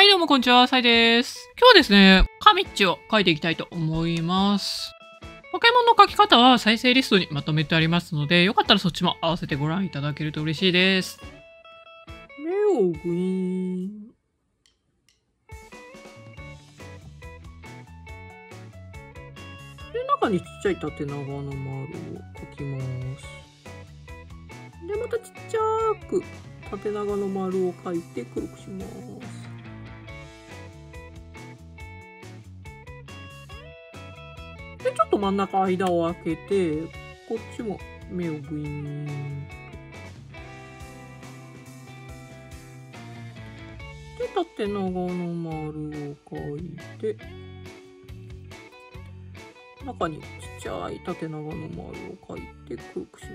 はいどうもこんにちは、サイです。今日はですね、神っちを書いていきたいと思います。ポケモンの書き方は再生リストにまとめてありますので、よかったらそっちも合わせてご覧いただけると嬉しいです。レオグイーン。で、中にちっちゃい縦長の丸を書きます。で、またちっちゃく縦長の丸を書いて黒くします。で、ちょっと真ん中間を空けて、こっちも目をグイーンと。で、縦長の丸を描いて、中にちっちゃい縦長の丸を描いて黒くします。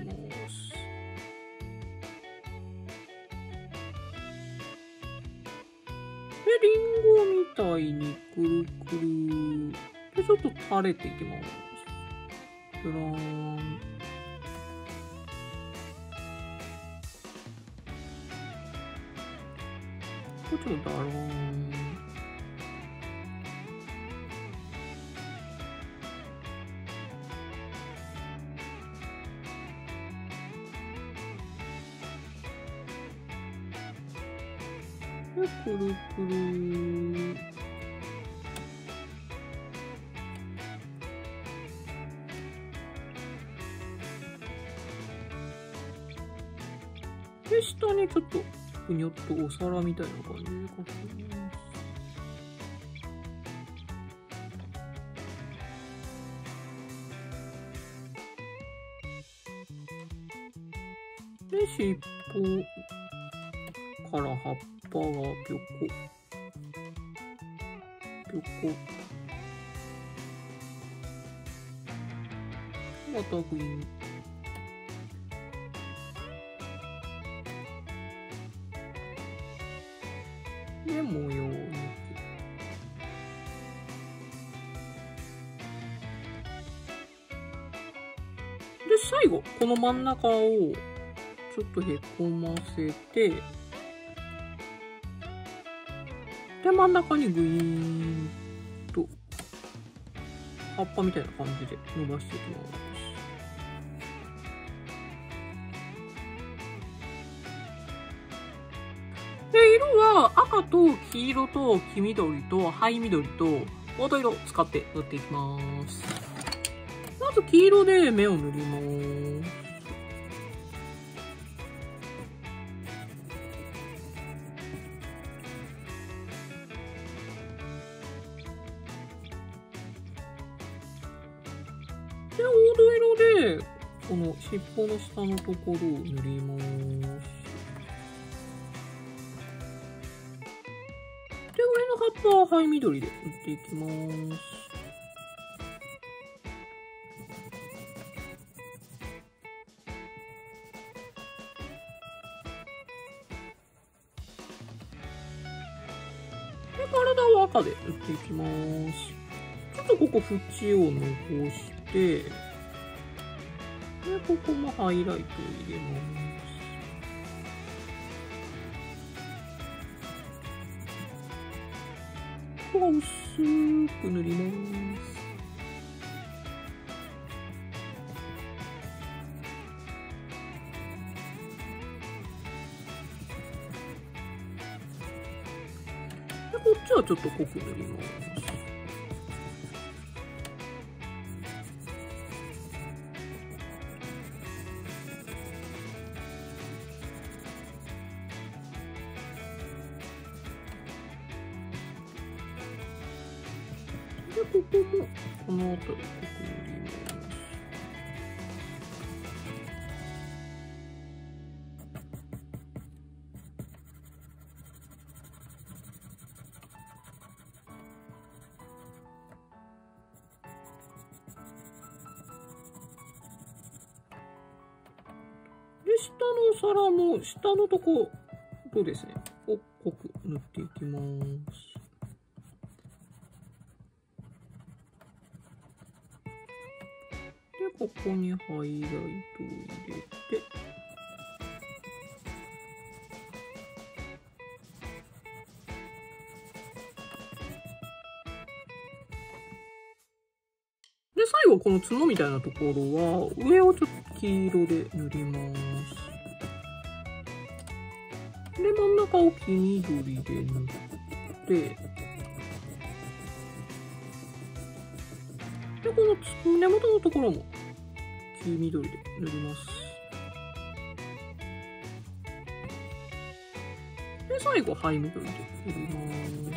で、リンゴみたいにくるくる。で、ちょっと垂れていきます。ブラーン。こっちもダローン。で、くるくる。で、下にちょっとふにょっとお皿みたいな感じで描きます。で、尻尾から葉っぱがぴょこぴょこ、またグイーン。で、模様を抜く。で、最後この真ん中をちょっとへこませて、で、真ん中にグイーンと葉っぱみたいな感じで伸ばしていきます。赤と黄色と黄緑と灰緑と黄土色使って塗っていきます。まず黄色で目を塗ります。で、黄土色でこの尻尾の下のところを塗ります。はい、緑で塗っていきます。で、体を赤で塗っていきます。ちょっとここ縁を残して、で、ここもハイライトを入れます。ここは薄く塗ります。で、こっちはちょっと濃く塗ります。で、ここもこの辺りを塗ります。で、下のお皿も下のところですねを濃く塗っていきます。ここにハイライトを入れて、で、最後この角みたいなところは、上をちょっと黄色で塗ります。で、真ん中を黄緑で塗って、で、この根元のところも黄緑で塗ります。で、最後、灰緑で塗ります。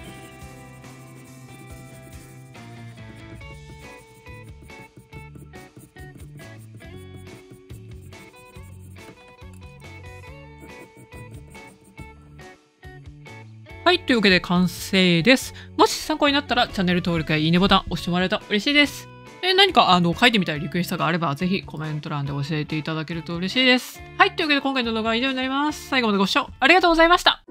はい、というわけで完成です。もし参考になったらチャンネル登録やいいねボタン押してもらえたら嬉しいです。で、何か書いてみたりリクエストがあればぜひコメント欄で教えていただけると嬉しいです。はい、というわけで今回の動画は以上になります。最後までご視聴ありがとうございました。